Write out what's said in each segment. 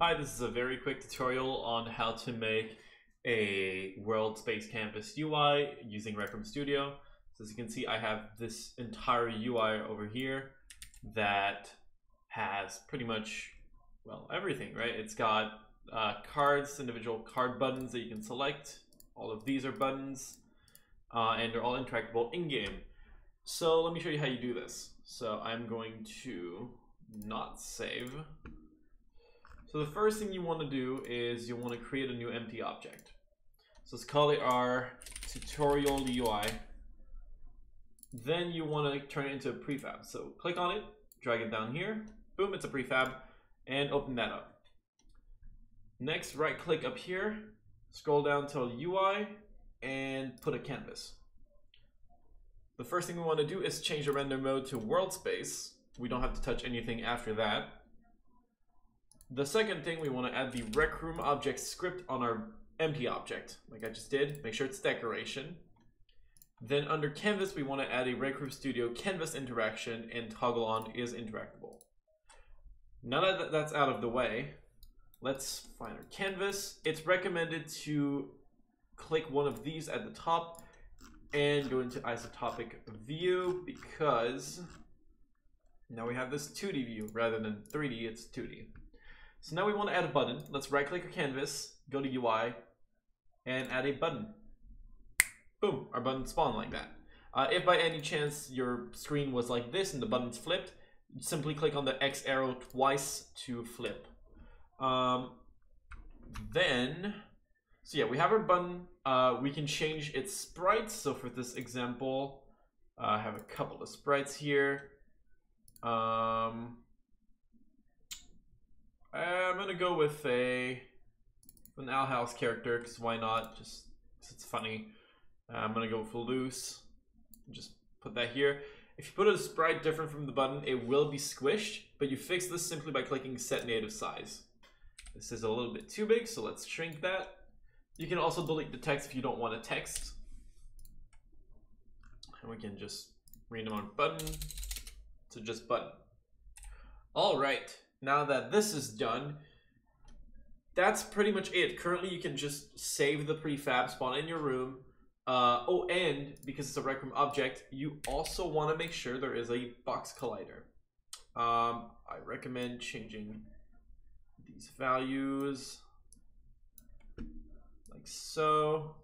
Hi, this is a very quick tutorial on how to make a worldspace canvas UI using Rec Room Studio. So as you can see, I have this entire UI over here that has pretty much, well, everything, right? It's got cards, individual card buttons that you can select. All of these are buttons and they're all interactable in-game. So let me show you how you do this. So I'm going to not save. So the first thing you want to do is you want to create a new empty object. So let's call it our tutorial UI. Then you want to turn it into a prefab. So click on it, drag it down here. Boom, it's a prefab, and open that up. Next, right click up here, scroll down till UI, and put a canvas. The first thing we want to do is change the render mode to world space. We don't have to touch anything after that. The second thing, we want to add the Rec Room object script on our empty object, like I just did. Make sure it's decoration. Then under canvas, we want to add a Rec Room Studio canvas interaction and toggle on is interactable. Now that that's out of the way, let's find our canvas. It's recommended to click one of these at the top and go into isotopic view, because now we have this 2D view rather than 3D, it's 2D. So now we want to add a button. Let's right click our canvas, go to UI, and add a button. Boom, our button spawned like that. If by any chance your screen was like this and the buttons flipped, simply click on the X arrow twice to flip. So yeah, we have our button. We can change its sprites. So for this example, I have a couple of sprites here. I'm gonna go with an Owl House character, because why not? Just cause it's funny. I'm gonna go with loose. Just put that here. If you put a sprite different from the button, it will be squished, but you fix this simply by clicking set native size. This is a little bit too big, so let's shrink that. You can also delete the text if you don't want a text. And we can just rename our button to just button. All right. Now that this is done, that's pretty much it. Currently, you can just save the prefab, spawn in your room. Oh, and because it's a Rec Room object, you also want to make sure there is a box collider. I recommend changing these values like so.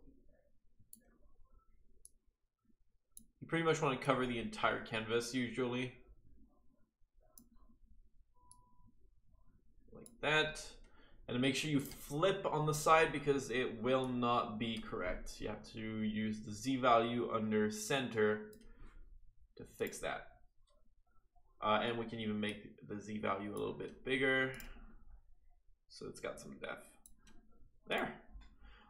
You pretty much want to cover the entire canvas usually. That, and make sure you flip on the side because it will not be correct. You have to use the Z value under center to fix that. And we can even make the Z value a little bit bigger so it's got some depth there.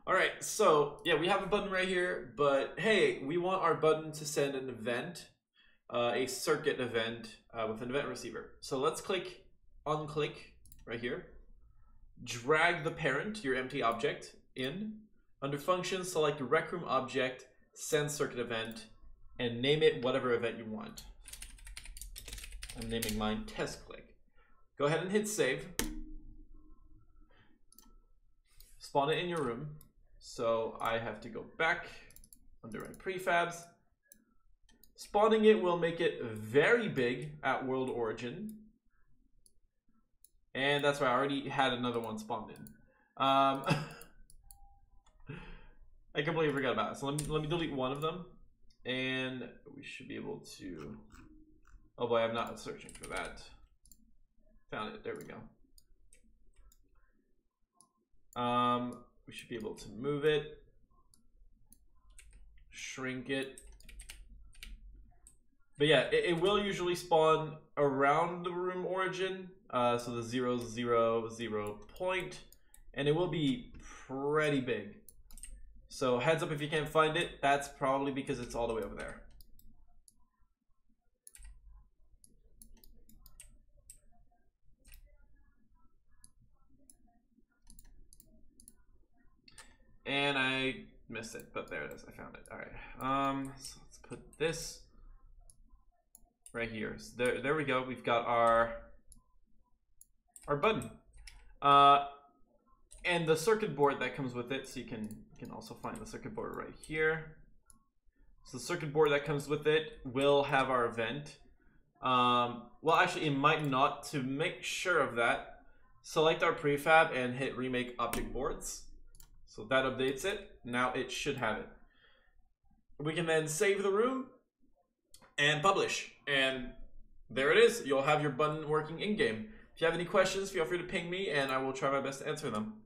All right, so yeah, we have a button right here, but hey, we want our button to send an event, a circuit event with an event receiver. So let's click, unclick right here, drag the parent, your empty object, in. Under functions, select the Rec Room object, send circuit event, and name it whatever event you want. I'm naming mine test click. Go ahead and hit save. Spawn it in your room. So I have to go back under my prefabs. Spawning it will make it very big at world origin. And that's why I already had another one spawned in. I completely forgot about it. So let me delete one of them. And we should be able to... Oh boy, I'm not searching for that. Found it. There we go. We should be able to move it. Shrink it. But yeah, it will usually spawn around the room origin. So the 0, 0, 0 point, and it will be pretty big. So heads up if you can't find it, that's probably because it's all the way over there. And I missed it, but there it is, I found it. All right, so let's put this right here. So there we go, we've got our button. And the circuit board that comes with it, so you can also find the circuit board right here. So the circuit board that comes with it will have our event. Well, actually, it might not. To make sure of that, select our prefab and hit remake object boards. So that updates it. Now it should have it. We can then save the room and publish. And there it is. You'll have your button working in-game. If you have any questions, feel free to ping me and I will try my best to answer them.